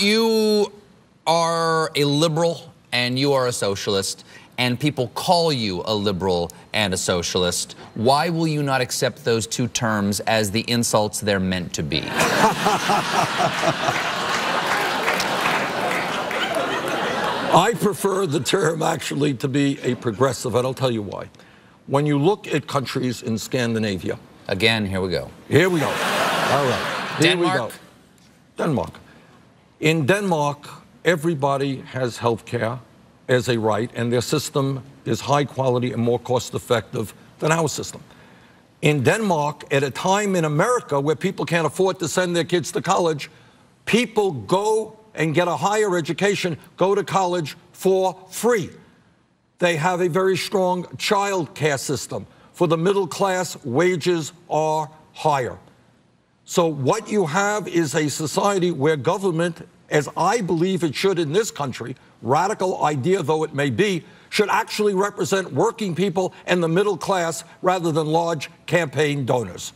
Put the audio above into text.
You are a liberal and you are a socialist, and people call you a liberal and a socialist. Why will you not accept those two terms as the insults they're meant to be? I prefer the term actually to be a progressive, and I'll tell you why. When you look at countries in Scandinavia. Again, here we go. Here we go. All right. Here Denmark. We go. Denmark. In Denmark, everybody has health care as a right, and their system is high quality and more cost effective than our system. In Denmark, at a time in America where people can't afford to send their kids to college, people go and get a higher education, go to college for free. They have a very strong child care system. For the middle class, wages are higher. So what you have is a society where government, as I believe it should in this country, radical idea though it may be, should actually represent working people and the middle class rather than large campaign donors.